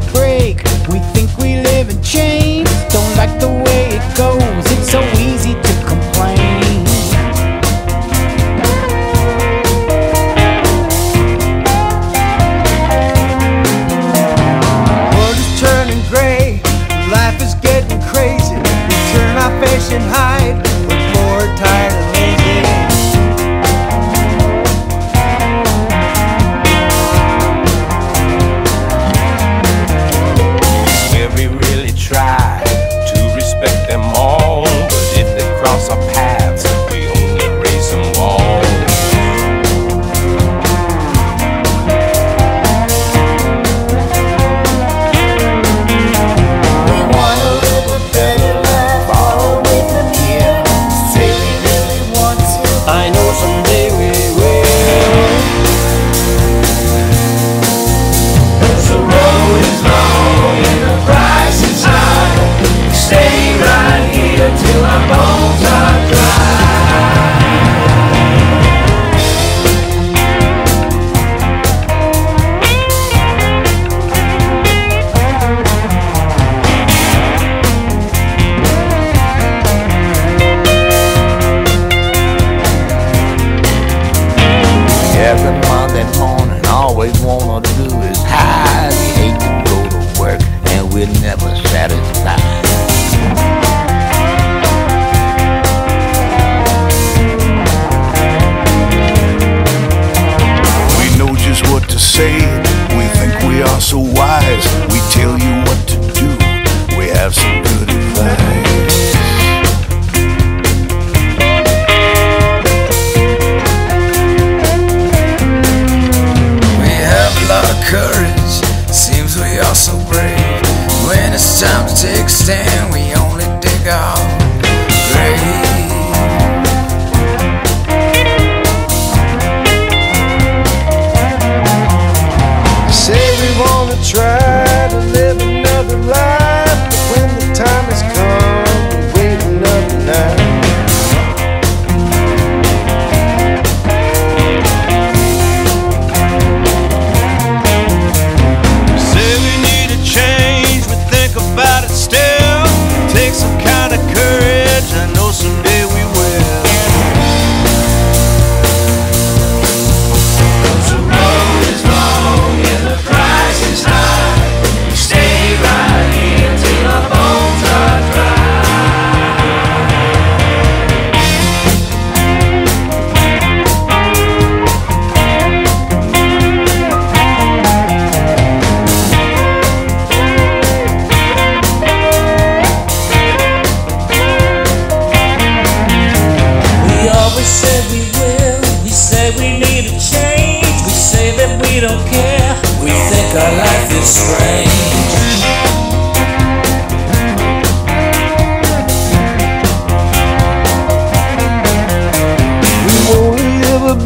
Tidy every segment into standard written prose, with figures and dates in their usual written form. to break. We think we live in chains, don't like the way it goes. It's so easy to complain. The world is turning gray, life is getting crazy. We turn our face and hide, we're more tired and lazy.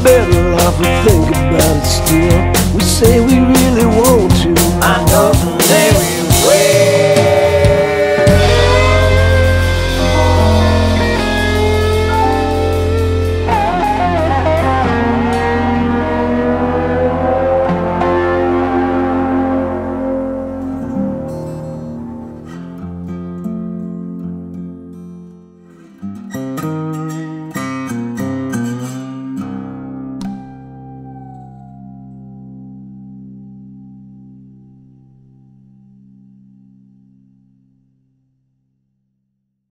Better off, we think about it still. We say we really